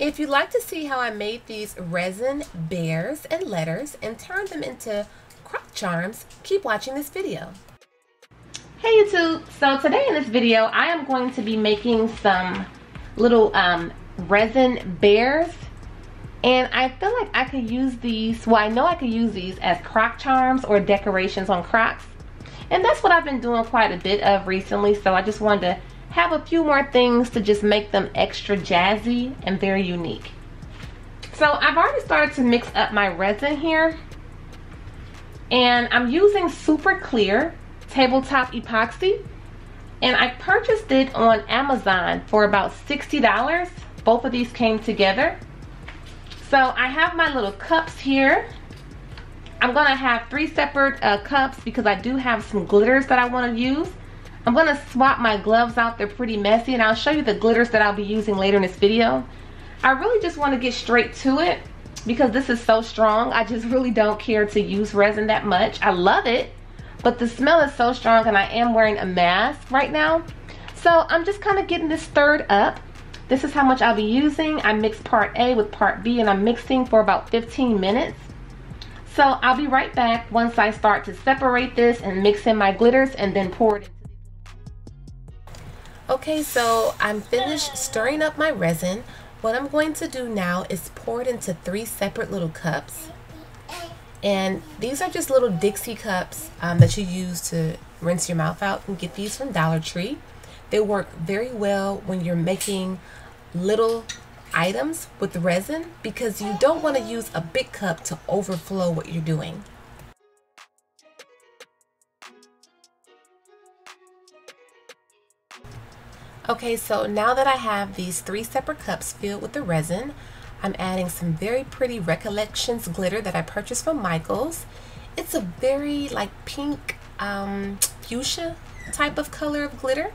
If you'd like to see how I made these resin bears and letters and turned them into croc charms, keep watching this video. Hey YouTube, so today in this video I am going to be making some little resin bears, and I feel like I could use these, well I know I could use these as croc charms or decorations on Crocs, and that's what I've been doing quite a bit of recently, so I just wanted to have a few more things to just make them extra jazzy and very unique. So I've already started to mix up my resin here, and I'm using Super Clear Tabletop Epoxy, and I purchased it on Amazon for about $60. Both of these came together. So I have my little cups here. I'm going to have three separate cups because I do have some glitters that I want to use. I'm going to swap my gloves out. They're pretty messy, and I'll show you the glitters that I'll be using later in this video. I really just want to get straight to it because this is so strong. I just really don't care to use resin that much. I love it, but the smell is so strong, and I am wearing a mask right now. So I'm just kind of getting this stirred up. This is how much I'll be using. I mixed part A with part B, and I'm mixing for about 15 minutes. So I'll be right back once I start to separate this and mix in my glitters and then pour it. Okay, so I'm finished stirring up my resin. What I'm going to do now is pour it into three separate little cups. And these are just little Dixie cups that you use to rinse your mouth out. You can get these from Dollar Tree. They work very well when you're making little items with resin because you don't want to use a big cup to overflow what you're doing. Okay, so now that I have these three separate cups filled with the resin, I'm adding some very pretty Recollections glitter that I purchased from Michael's. It's a very like pink fuchsia type of color of glitter.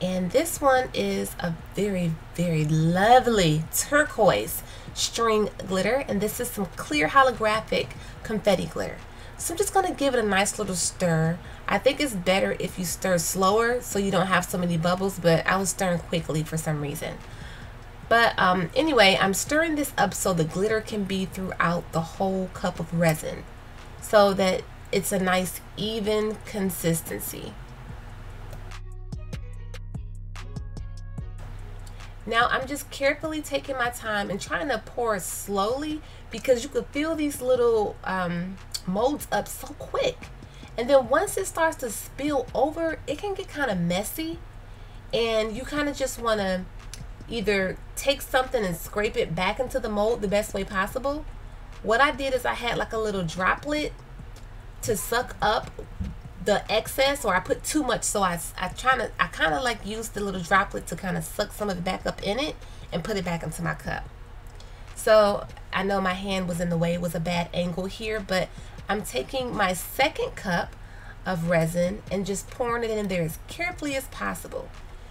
And this one is a very, very lovely turquoise string glitter. And this is some clear holographic confetti glitter. So I'm just going to give it a nice little stir. I think it's better if you stir slower so you don't have so many bubbles, but I was stirring quickly for some reason. But anyway, I'm stirring this up so the glitter can be throughout the whole cup of resin so that it's a nice even consistency. Now I'm just carefully taking my time and trying to pour slowly because you could fill these little molds up so quick. And then once it starts to spill over, it can get kind of messy, and you kind of just want to either take something and scrape it back into the mold the best way possible. What I did is I had like a little droplet to suck up the excess, or I put too much, so I kind of like used the little droplet to kind of suck some of it back up in it and put it back into my cup. So I know my hand was in the way, it was a bad angle here, but I'm taking my second cup of resin and just pouring it in there as carefully as possible.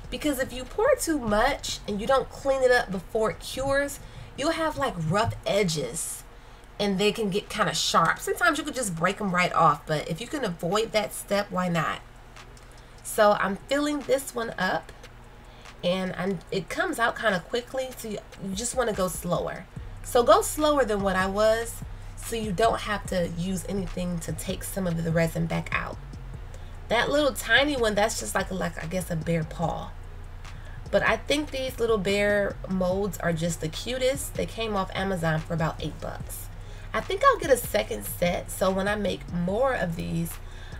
Because if you pour too much and you don't clean it up before it cures, you'll have like rough edges and they can get kind of sharp. Sometimes you could just break them right off, but if you can avoid that step, why not? So I'm filling this one up, and it comes out kind of quickly, so you just want to go slower. So go slower than what I was, so you don't have to use anything to take some of the resin back out. That little tiny one, that's just like I guess a bear paw. But I think these little bear molds are just the cutest. They came off Amazon for about $8. I think I'll get a second set, so when I make more of these,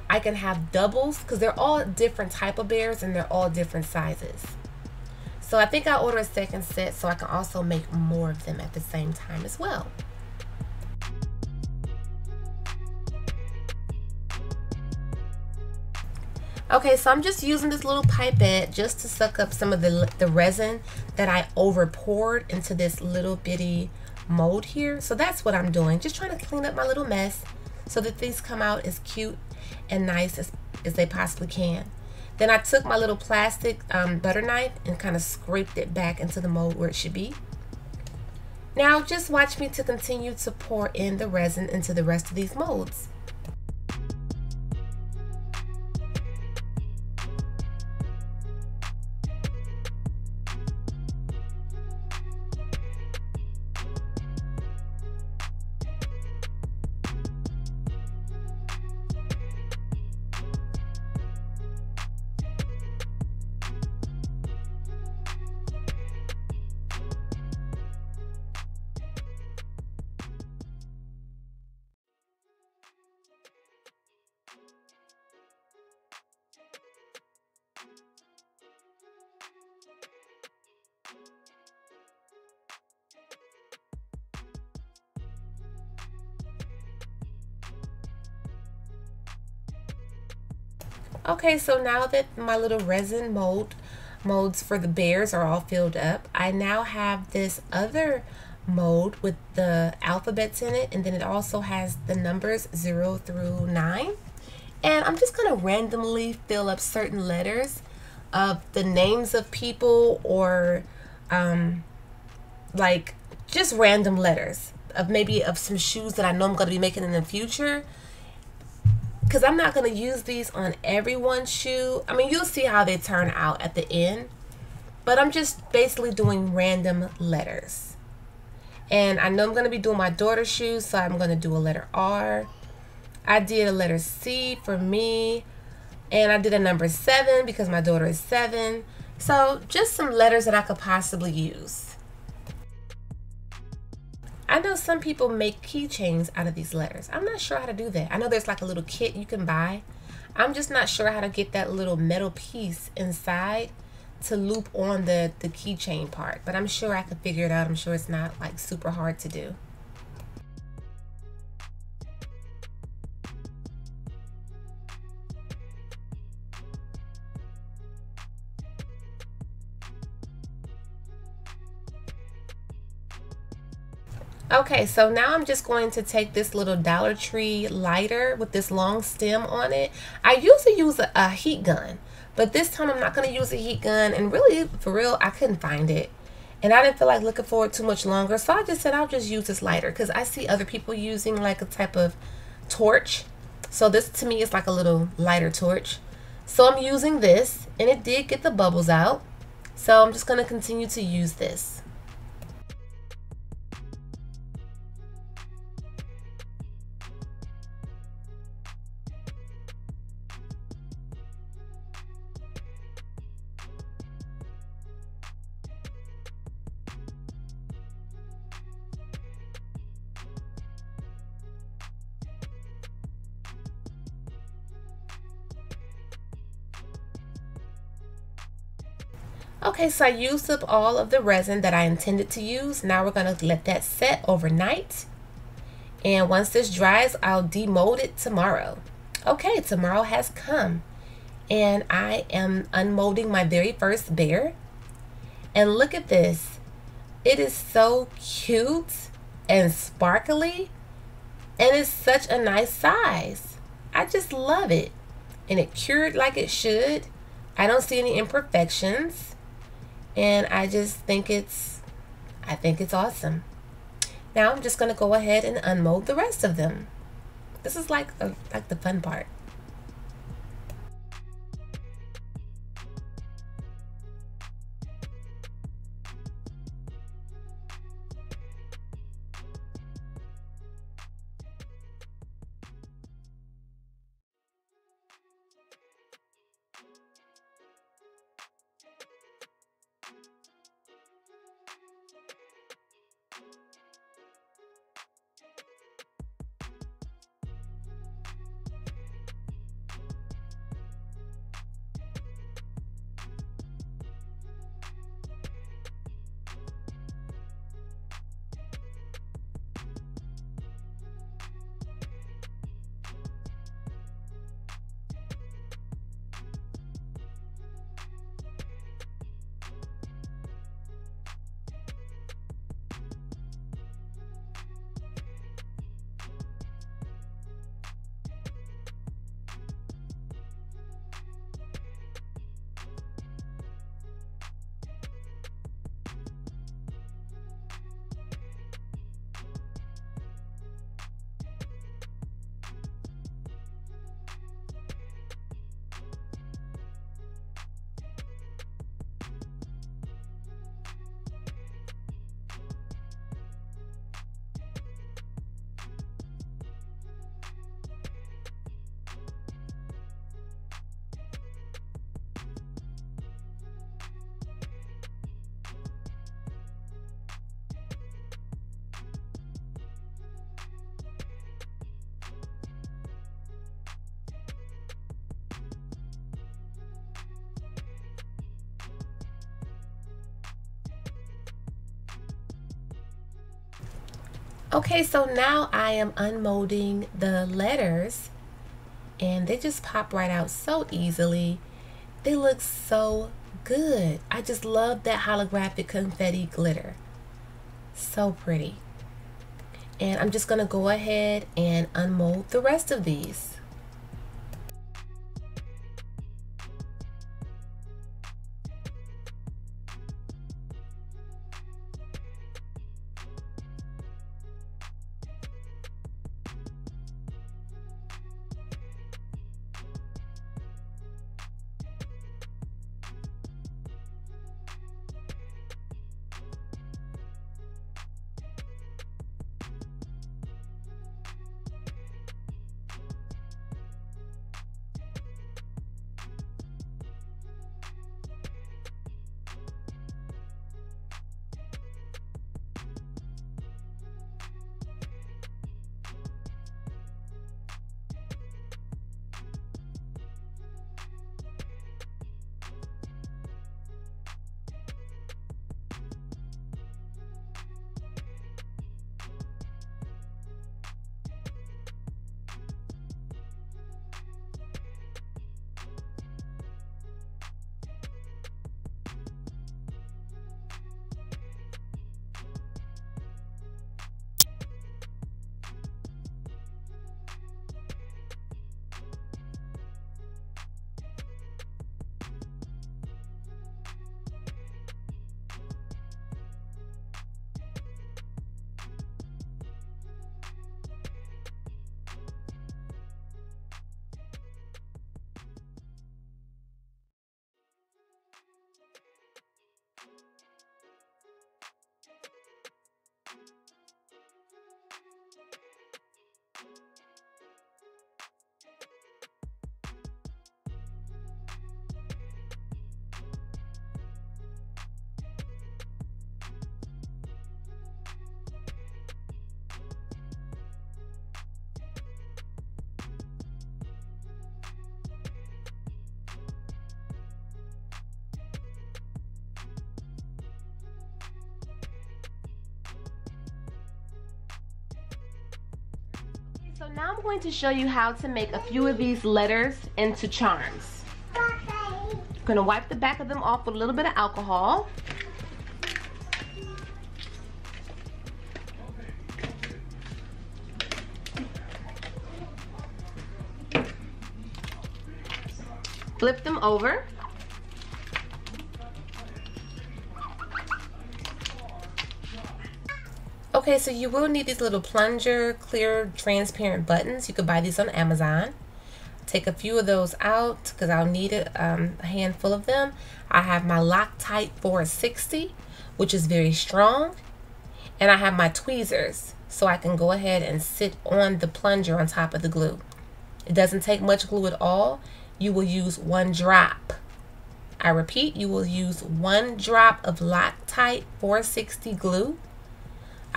I can have doubles because they're all different type of bears and they're all different sizes. So I think I'll order a second set so I can also make more of them at the same time as well. Okay, so I'm just using this little pipette just to suck up some of the resin that I over poured into this little bitty mold here. So that's what I'm doing, just trying to clean up my little mess so that these come out as cute and nice as they possibly can. Then I took my little plastic butter knife and kind of scraped it back into the mold where it should be. Now just watch me to continue to pour in the resin into the rest of these molds. Okay, so now that my little resin molds for the bears are all filled up, I now have this other mold with the alphabets in it, and then it also has the numbers 0 through 9, and I'm just gonna randomly fill up certain letters of the names of people, or like just random letters of maybe of some shoes that I know I'm gonna be making in the future, because I'm not gonna use these on everyone's shoe. I mean, you'll see how they turn out at the end, but I'm just basically doing random letters. And I know I'm going to be doing my daughter's shoes, so I'm going to do a letter R. I did a letter C for me. And I did a number 7 because my daughter is 7. So just some letters that I could possibly use. I know some people make keychains out of these letters. I'm not sure how to do that. I know there's like a little kit you can buy. I'm just not sure how to get that little metal piece inside to loop on the keychain part, but I'm sure I could figure it out. I'm sure it's not like super hard to do. Okay, so now I'm just going to take this little Dollar Tree lighter with this long stem on it. I usually use a heat gun, but this time I'm not going to use a heat gun. And really, for real, I couldn't find it. And I didn't feel like looking for it too much longer. So I just said I'll just use this lighter, because I see other people using like a type of torch. So this to me is like a little lighter torch. So I'm using this, and it did get the bubbles out. So I'm just going to continue to use this. Okay, so I used up all of the resin that I intended to use. Now we're going to let that set overnight. And once this dries, I'll demold it tomorrow. Okay, tomorrow has come. And I am unmolding my very first bear. And look at this. It is so cute and sparkly. And it's such a nice size. I just love it. And it cured like it should. I don't see any imperfections. And I just think it's awesome. Now I'm just gonna go ahead and unmold the rest of them. This is like the fun part. Okay, so now I am unmolding the letters and they just pop right out so easily. They look so good. I just love that holographic confetti glitter. So pretty. And I'm just gonna go ahead and unmold the rest of these. So now I'm going to show you how to make a few of these letters into charms. I'm going to wipe the back of them off with a little bit of alcohol. Flip them over. Okay, so you will need these little plunger, clear, transparent buttons. You could buy these on Amazon. Take a few of those out because I'll need a handful of them. I have my Loctite 460, which is very strong. And I have my tweezers, so I can go ahead and sit on the plunger on top of the glue. It doesn't take much glue at all. You will use one drop. I repeat, you will use one drop of Loctite 460 glue.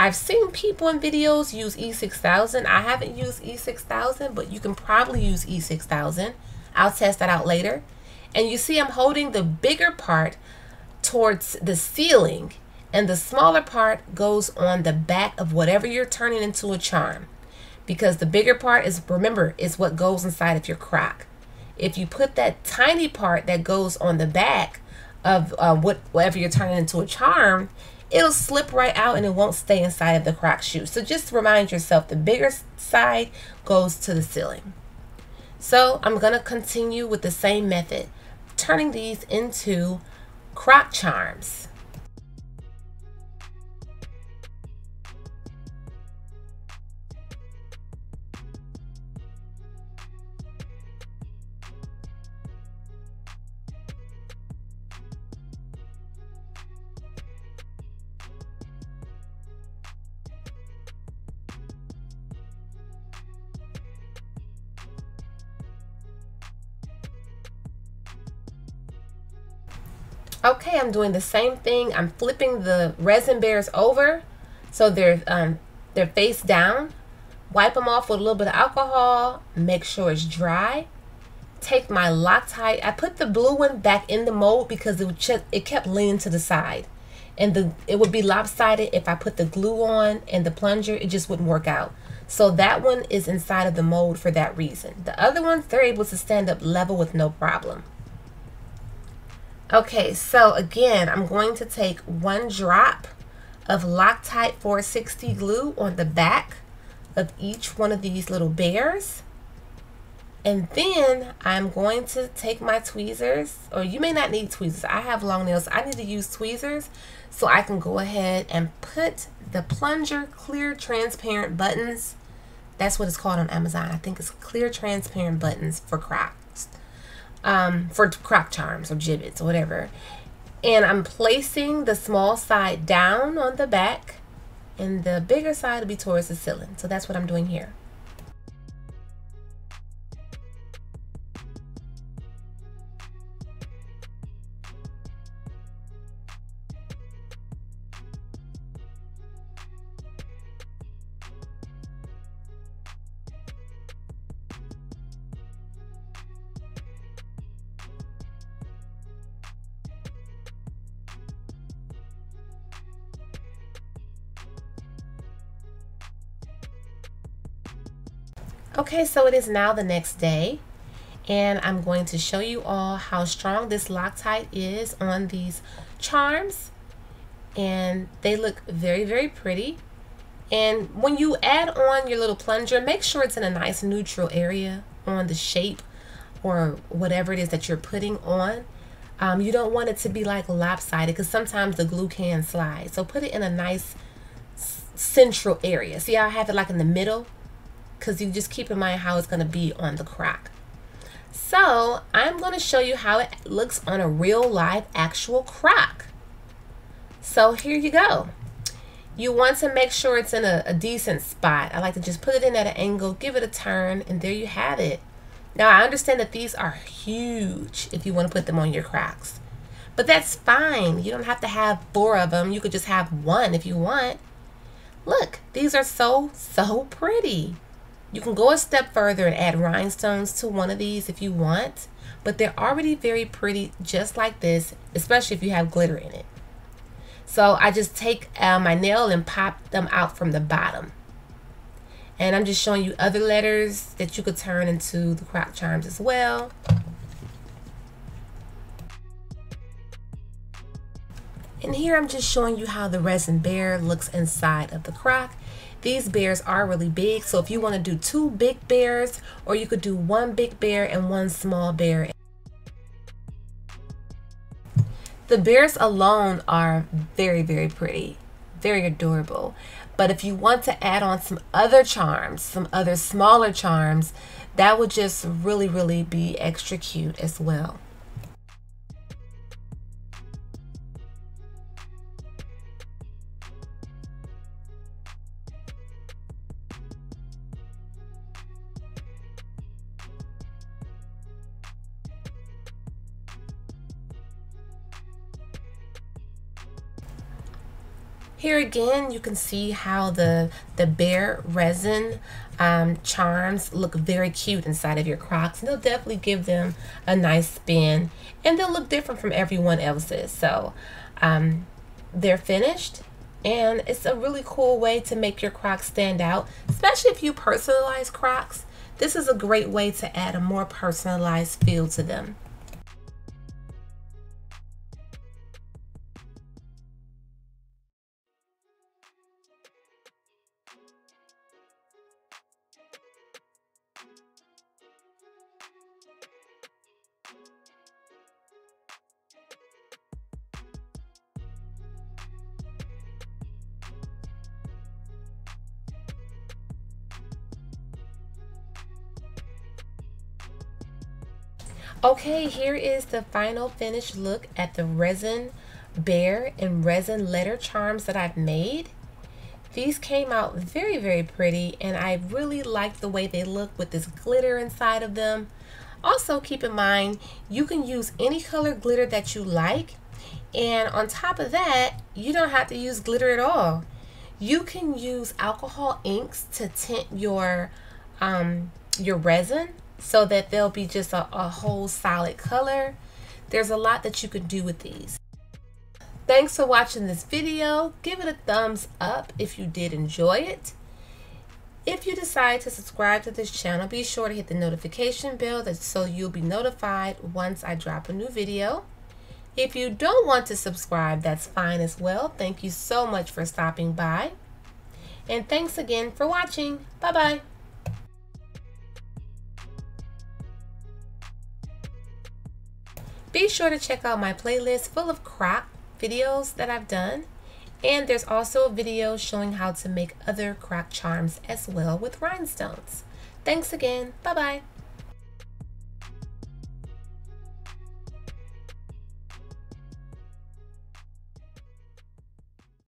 I've seen people in videos use E6000. I haven't used E6000, but you can probably use E6000. I'll test that out later. And you see I'm holding the bigger part towards the ceiling, and the smaller part goes on the back of whatever you're turning into a charm. Because the bigger part is, remember, is what goes inside of your croc. If you put that tiny part that goes on the back of whatever you're turning into a charm, it'll slip right out and it won't stay inside of the croc shoe. So just remind yourself, the bigger side goes to the ceiling. So I'm gonna continue with the same method, turning these into croc charms. Okay, I'm doing the same thing. I'm flipping the resin bears over so they're face down. Wipe them off with a little bit of alcohol. Make sure it's dry. Take my Loctite. I put the blue one back in the mold because it kept leaning to the side. and it would be lopsided if I put the glue on and the plunger. It just wouldn't work out. So that one is inside of the mold for that reason. The other ones, they're able to stand up level with no problem. Okay, so again, I'm going to take one drop of Loctite 460 glue on the back of each one of these little bears. And then I'm going to take my tweezers, or you may not need tweezers. I have long nails. I need to use tweezers so I can go ahead and put the plunger clear transparent buttons. That's what it's called on Amazon. I think it's clear transparent buttons for Crocs, for Croc charms or Jibbitz or whatever. And I'm placing the small side down on the back, and the bigger side will be towards the ceiling. So that's what I'm doing here. Okay, so it is now the next day, and I'm going to show you all how strong this Loctite is on these charms, and they look very, very pretty. And when you add on your little plunger, make sure it's in a nice neutral area on the shape or whatever it is that you're putting on. You don't want it to be like lopsided, because sometimes the glue can slide. So put it in a nice central area. See how I have it like in the middle? Because you just keep in mind how it's going to be on the Croc. So I'm going to show you how it looks on a real live actual Croc. So here you go. You want to make sure it's in a decent spot. I like to just put it in at an angle, give it a turn, and there you have it. Now I understand that these are huge if you want to put them on your Crocs, but that's fine. You don't have to have 4 of them. You could just have 1 if you want. Look, these are so pretty. You can go a step further and add rhinestones to one of these if you want, but they're already very pretty just like this, especially if you have glitter in it. So I just take my nail and pop them out from the bottom. And I'm just showing you other letters that you could turn into the Croc charms as well. And here I'm just showing you how the resin bear looks inside of the Croc. These bears are really big, so if you want to do 2 big bears, or you could do 1 big bear and 1 small bear. The bears alone are very, very pretty, very adorable. But if you want to add on some other charms, some other smaller charms, that would just really, really be extra cute as well. Here again, you can see how the bear resin charms look very cute inside of your Crocs. And they'll definitely give them a nice spin, and they'll look different from everyone else's. So they're finished, and it's a really cool way to make your Crocs stand out, especially if you personalize Crocs. This is a great way to add a more personalized feel to them. Okay, here is the final finished look at the resin bear and resin letter charms that I've made. These came out very, very pretty, and I really like the way they look with this glitter inside of them. Also, keep in mind, you can use any color glitter that you like, and on top of that, you don't have to use glitter at all. You can use alcohol inks to tint your resin, so that they'll be just a whole solid color. There's a lot that you could do with these. Thanks for watching this video. Give it a thumbs up if you did enjoy it. If you decide to subscribe to this channel, be sure to hit the notification bell so you'll be notified once I drop a new video. If you don't want to subscribe, that's fine as well. Thank you so much for stopping by. And thanks again for watching. Bye-bye. Be sure to check out my playlist full of crop videos that I've done, and there's also a video showing how to make other croc charms as well with rhinestones. Thanks again. Bye-bye.